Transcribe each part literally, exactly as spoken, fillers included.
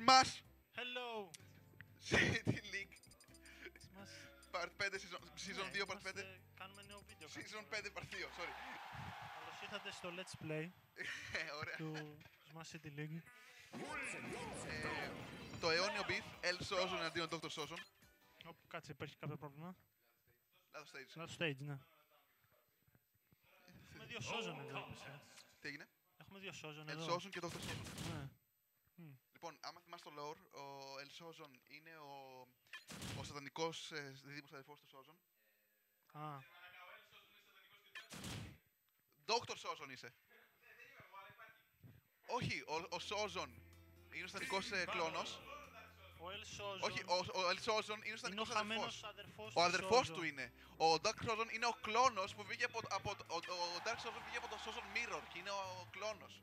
Smash! Hello! City League. Smash. Part πέντε, Season, season yeah, δύο, Part πέντε. Κάνουμε νέο βίντεο. Season πέντε, Part δύο, sorry. Καλώς ήρθατε στο Let's Play του Smash City League. ε, το αιώνιο beef, El Shozon αντίον Dark Shozon. Όπου κάτσε, υπάρχει κάποιο πρόβλημα. Λάθος stage. Λάθος stage, ναι. Έχουμε δύο Shozon εδώ. Τι έγινε? Έχουμε δύο Shozon εδώ. El Shozon και Dark Shozon. Ναι. Λοιπόν, άμα θυμάστε το lore, ο El Shozon είναι ο, ο σατανικός ε, δίδυμος αδερφός του Shozon. Α. Ah. Doctor Shozon είσαι. Όχι, ο, ο Shozon είναι ο σατανικός ε, κλόνος. Ο El Shozon. Όχι, ο, ο El Shozon είναι ο σατανικός αδερφός. αδερφός. Ο αδερφός του, του είναι. Ο Dark Shozon είναι ο κλόνος που βγήκε από, από, ο, ο Dark Shozon βγήκε από το Shozon Mirror και είναι ο κλόνος.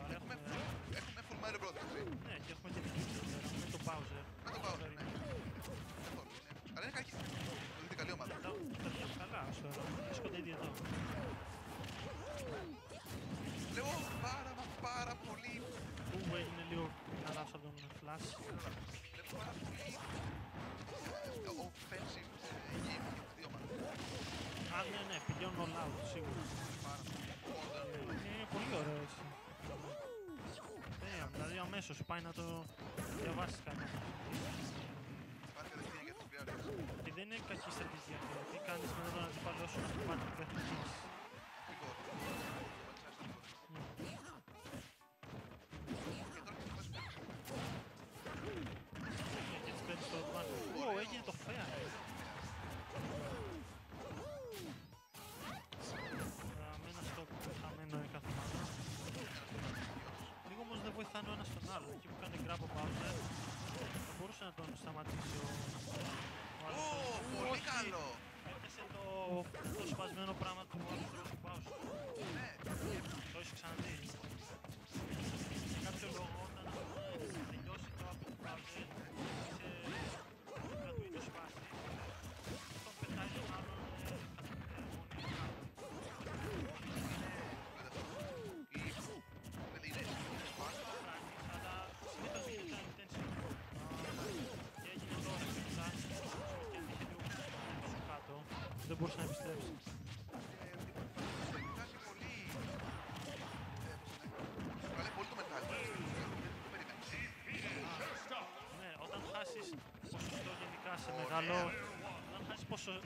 Έχουμε full Mario πρόταση. Ναι, και έχουμε την δική του με τον Bowser. Με τον Bowser, ναι. Αλλά είναι κακή. Το δείτε καλή ομάδα. Καλά, όσο εδώ. Βρίσκονται ήδη εδώ. Λέω πάρα μα πάρα πολύ. Ου, έγινε λίγο αράσω από τον Flash. Λέω πάρα πολύ. Offensive game για τις δύο ομάδες. Α, ναι, ναι, πηγαίνουν all out, σίγουρα. Είναι πολύ ωραίο έτσι. Δηλαδή αμέσως πάει να το διαβάσεις κάτι. Υπάρχει κατευθύνια για τους βιάρτες. Και δεν είναι κακή στρατηγία, γιατί κάνεις μετά τον αντιπαλό σου να χτυπάτε που πρέπει να χτυπήσεις. Έγινε το φέα. Χαμένο στο χαμένο κάθε μάνα. Λίγο όμως δεν βοηθάνε ο ένας τον άλλο. Εκεί που κάνει grab ο Bowser θα μπορούσε να τον σταματήσει ο άλλος. Πολύ καλό! Έπεσε το σπασμένο πράγμα του Bowser. Το έχεις ξαναδεί. Σε κάποιο λόγο όταν τελειώσει το από του Bowser δεν μπορούσε να επιστρέψει. Βγάλε πολύ το μετάλλι. Ναι, όταν χάσεις ποσοστό γενικά σε μεγάλο... Όταν χάσεις ποσοστό...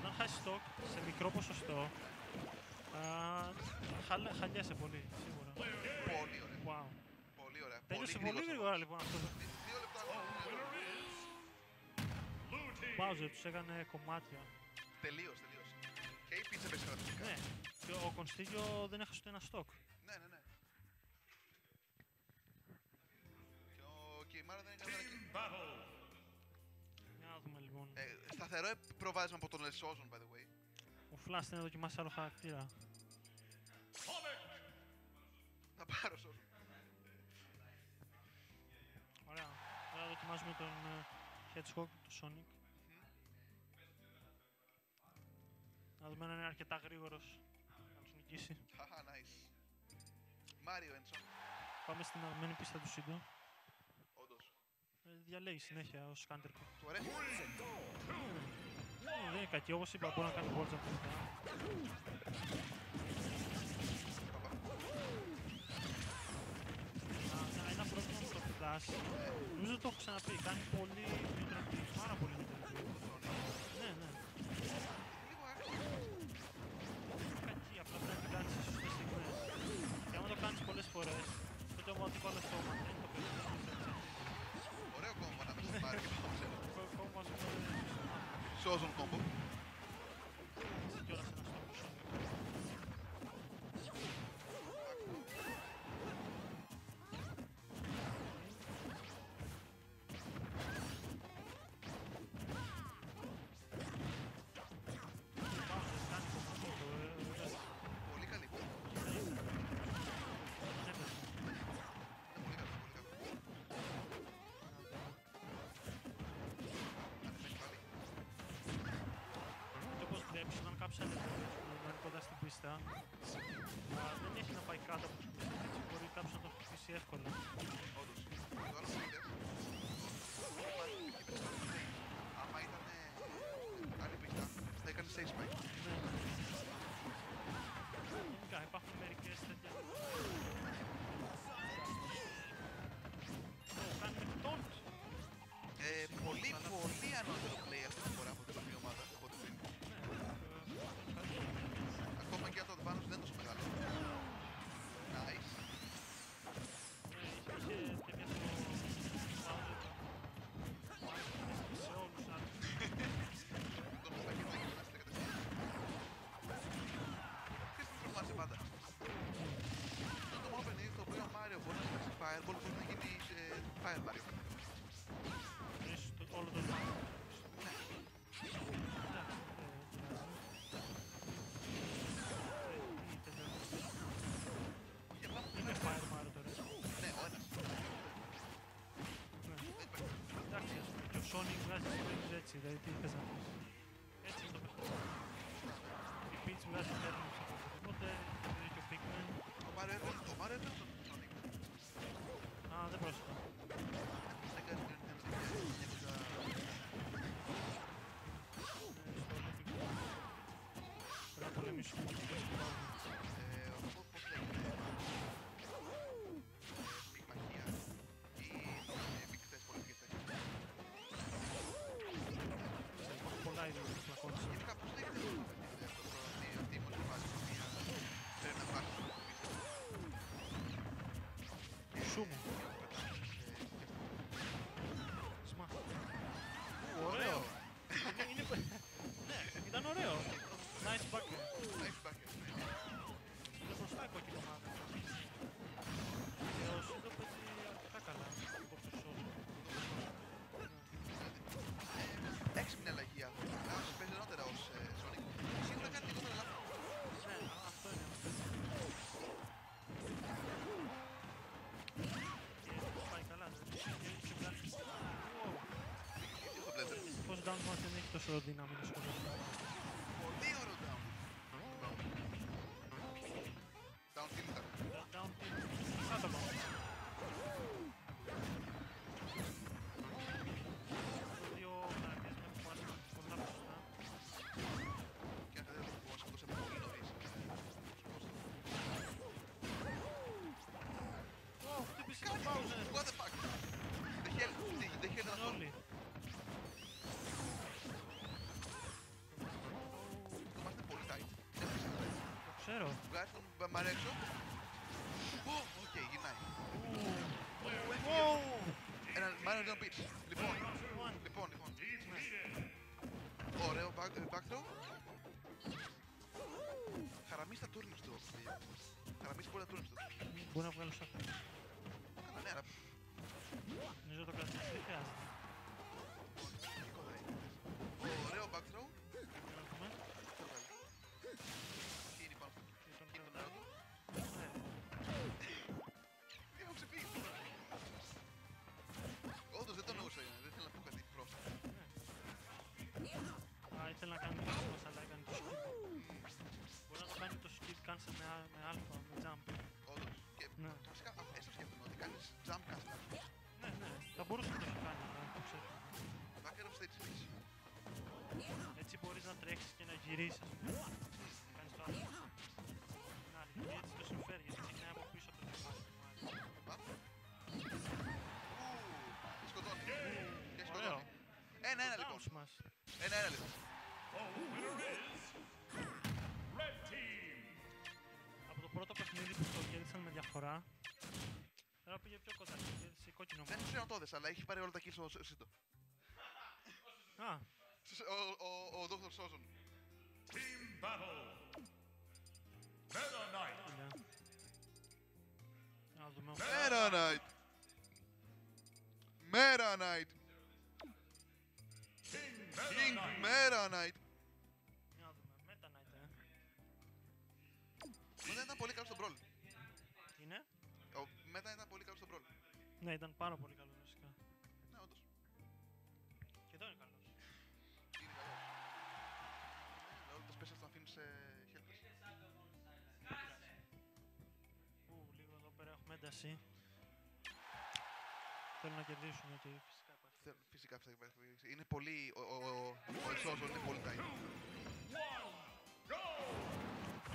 Όταν χάσεις στόκ σε μικρό ποσοστό... Χαλιάσαι πολύ, σίγουρα. Πολύ ωραία. Πολύ ωραία. Τέλειωσε πολύ γρήγορα λοιπόν αυτό. Δύο λεπτά ακόμα. Bowser τους έκανε κομμάτια. Τελείως, τελείως. Και η πίτσα πέσει χαρακτηριστικά. Ναι, και ο Konstiyo δεν έχασε ούτε ένα στόκ. Ναι, ναι, ναι. Και ο Kimara δεν έκανε ένα. Για να δούμε λοιπόν. Ε, σταθερό προβάδισμα από τον El Shozon, by the way. Ο Flash θέλει να δοκιμάσει άλλο χαρακτήρα. Θα πάρω Shozon. Ωραία, τώρα δοκιμάζουμε τον Hedgehog, τον Sonic. Να δούμε αν είναι αρκετά γρήγορος να τους νικήσει. Χαχα, nice. Μάριο, Enzo. Πάμε στην αγμένη πίστα του Sido. Όντως. Διαλέγει συνέχεια ως counter. Του αρέσει. Δεν είναι κακή, όπως είπα, μπορεί να κάνει walls από αυτά. Ένα πρόβλημα με το Flash. Νομίζω το έχω ξαναπεί, κάνει πολύ νιούτραπτή, πάρα πολύ νιούτραπτή. Ναι, ναι. Απλά πρέπει να την κάνεις στις σωστές στιγμές. Και άμα το κάνεις πολλές φορές, τότε όμως τι πάνω στο όνομα, δεν το πήρες. Ωραίο κόμμα να μην σε πάρει και να το ξέρω. Ωραίο κόμμα σου πάρει να μην σε πάρει. Shozon κόμπο. Έτσι κιόλας ένας τόπος. Πολύ καλή. μπαλίτσα. Α, δεν έχει να πάει κάτω, μπορεί κάποιος να το χτυπήσει εύκολα. Όντως, το άλλο πείτε, άμα ήταν άλλη πίχτα, θα έκανε safe spike. Ναι, γενικά υπάρχουν μερικές τέτοια. Κάνουμε taunt. Πολύ, πολύ ανώτερο play αυτή τη φορά από την οποία ομάδα, από ό,τι πριν. Ακόμα και το advantage δεν είναι τόσο μεγάλο. Nice. Είχε και μια σε όλους άλλους. Το μυστακή θα γυμνάστε κατευθείαν. Ποιος την τρομάζει πάντα. Αυτό το μόνο παιχνίδι το οποίο ο Μάριο μπορεί να παίξει Fireball μπορεί να γίνει Fire Mario. Όλο το λιμάνι. Είναι Fire Mario τώρα. Ναι, ο ένας. Εντάξει, και ο Sonic βγάζει στους έτσι, δηλαδή τι θες να πεις. Έτσι είναι το παιχνίδι. Η Peach βγάζει στους έρνους. Οπότε, είναι και ο Pikmin. Ο Mario έρνει τον Sonic. Α, δεν πρόσεχα. Δεν κάνει και ένα τέτοια. Πρέπει να πολεμήσω. Πολλά είναι όλες τις πλακόνες. Είναι κάπως δείχνει αυτή η μορφή που πρέπει να πάρει στο κουμπί. Σούμου. Σμά. Ωραίο. Ναι, ήταν ωραίο. Nice bucket. Nice bucket. Είναι μπροστά η κόκκινη ομάδα. Και ο Sido παίζει αρκετά καλά. Υπόψε Shozon. Έξυπνη αλλαγή αυτή. Άς παίζει νότερα ως Sonic. Σίγουρα κάνει λιγότερα λάθη. Ναι, αυτό είναι. Και πάει καλά. Πώς down μας δεν έχει τόσο δύναμη να σκοτώσει. Πολύ ωραίο down. Down team ήταν. Down team. Σαν το what the fuck! The hell, the hell is only. Είμαστε πολύ tight. Ξέρω. Βγάζει τον Μπαρέξο. Οκ, γυρνάει. Έναν Μάριο δεν πήρε. Λοιπόν, λοιπόν, λοιπόν. Ωραίο back throw. Χαραμίζει τα τούρνους του. Χαραμίζει πολλά τούρνους του. Μπορεί να βγάλω σαφέ. Νέρα. Νομίζω το κρατήσεις δεν χρειάζεται. Ωραίο back throw. Τι είναι πάνω. Τι είναι το νερό του. Τι έχω ξεπήγει. Όντως δεν το νοούσα, δεν θέλω να πω κάτι πρόσφατα. Α, ήθελα να κάνει το σκύπ μας, αλλά έκανε το σκύπ. Μπορεί να το κάνει το σκύπ, κάνεις με αλφα, με jump. Όντως. Βασικά, εσύ σκέφτομαι ότι κάνεις jump cancel. Ναι, ναι, θα μπορούσε να το κάνει, αλλά το ξέρω. Backer of stage space. Έτσι μπορείς να τρέξεις και να γυρίσεις. Κάνεις το άλλο. Να, έτσι το συμφέρει, γιατί ξεκινάει από πίσω από το κεφάλι. Πάμε. Και σκοτώνει. Και σκοτώνει. Ένα-ένα λοιπόν. Ένα-ένα λοιπόν. Από το πρώτο παιχνίδι που το κέρδισαν με διαφορά. Τώρα πήγε πιο κοντά και κέρδισε η κόκκινο. Δεν ξέρω αν το δες, αλλά έχει πάρει όλα τα kills στο Sido. Α. Ο Δόκτωρ Shozon. Team Battle. Meta Knight. Να δούμε. Meta Knight. Meta Knight. King Meta Knight. Ο Μέτα ήταν πολύ καλός στον Brawl. Τι είναι? Ο Μέτα ήταν πολύ καλός στον Brawl. Ναι, ήταν πάρα πολύ καλός βασικά. Ναι, όντως. Και εδώ είναι καλός. Είναι καλός. Ναι, όλο το special θα αφήνεις helpless. φάση. Θέλουν να κερδίσουν και φυσικά πάλι. Φυσικά θα κερδίσουν. Είναι πολύ... Ο El Shozon είναι πολύ time.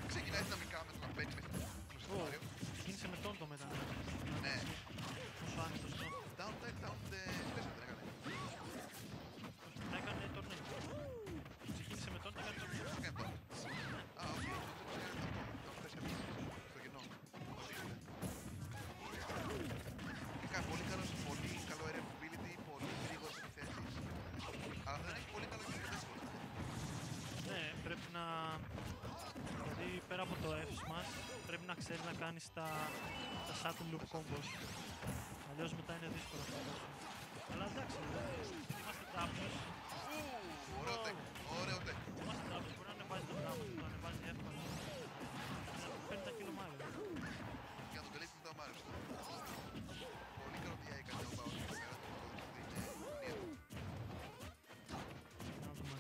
Ξεκινάει δυναμικά με το να παίξει μέχρι το σενάριο. Κίνησε με τόντο μετά. Ναι. Πόσο άνετος το. Down, down, down, δεν έκανε. Τα έκανε τόντο. Ξεκίνησε με τόντο, έκανε τόντο. Έκανε τόντο. Α, όχι, δεν έκανε τόντο. Τον πέσει στο κοινό. Πολύ καλός, πολύ καλό airability, πολύ γρήγορος στις θέσεις. Αλλά δεν έχει πολύ καλό κινητές. Ναι, πρέπει να... Δηλαδή πέρα από το F smash, πρέπει να ξέρει να κάνεις τα, τα shuttle loop combos. Αλλιώς μετά είναι δύσκολο να κάνεις. Αλλά εντάξει, είμαστε τάπιος. Ωραίο τέκ, ωραίο τέκ. Είμαστε τάπιος, μπορεί να ανεβάζει το πράγμα, να ανεβάζει εύκολα. Παίρνει τα κιλο Μάριο. Για τον τελείξουμε τα Μάριο. Πολύ καλωδιά έκανε ο Bowser σήμερα, το δείχνει και μία του. Να δούμε.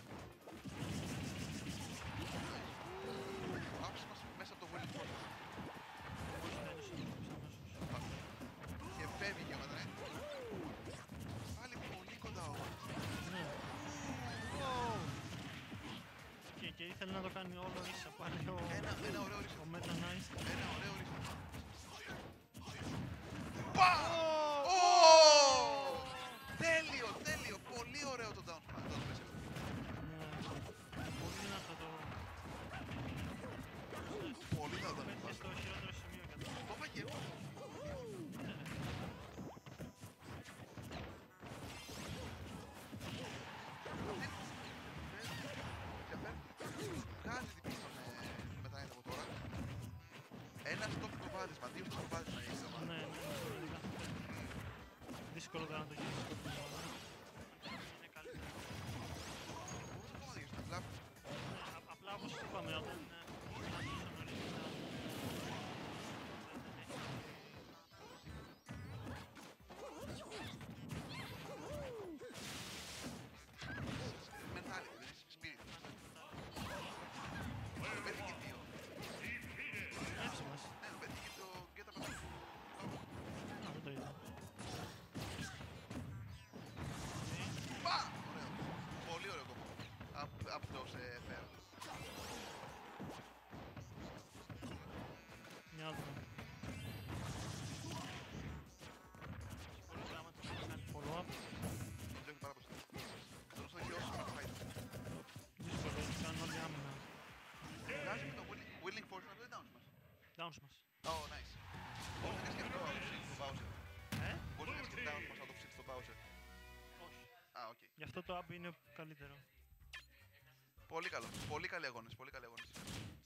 Άψε μας μέσα από το Willy Force. Και φεύγει και μετά, ε. Πάλι πολύ κοντά ο Bowser. Και ήθελε να το κάνει όλο ίσα πάλι ο Meta Knight. Ένα ωραίο ρίσκο. Τέλειο, τέλειο, πολύ ωραίο το down. Πολύ δυνατό το... Πολύ δυνατό το down. Στο χειρότερο σημείο κατά. Το φαγε. Βγάζει την πίσω με τα ένδευο τώρα. Ένα στόχο το βάδισμα, δύο στόχο βάδισμα. Ναι, ναι. Δύσκολο να το γυρίσει. Είναι καλύτερο. Απλά όπως είπαμε, όταν αρχίσαμε νωρίτερα... Μετάλλη, δεν είσαι σπίτι. Πέτυχε και δύο. Έψε μας. Ναι, πέτυχε το γκέτα πατάσου. Αυτό το είδα. Από το σε πέρα. Μια άλλη. Πολύ πράγμα του να κάνει follow-up. Τον τρέχει πάρα πολύ. Τον στο χειώσιο να το φάει. Δύσκολο, κάνουν όλοι άμυνα. Βγάζει με το willing force να το downs μας. Downs μας. Oh, nice. Μπορείς να κάνεις και αυτό να το ψήξει στο Bowser. Ε? Μπορείς να κάνεις και downs μας να το ψήξει στο Bowser. Όχι. Α, οκ. Γι' αυτό το up είναι καλύτερο. Πολύ καλό, πολύ καλή αγώνες, πολύ καλή αγώνες.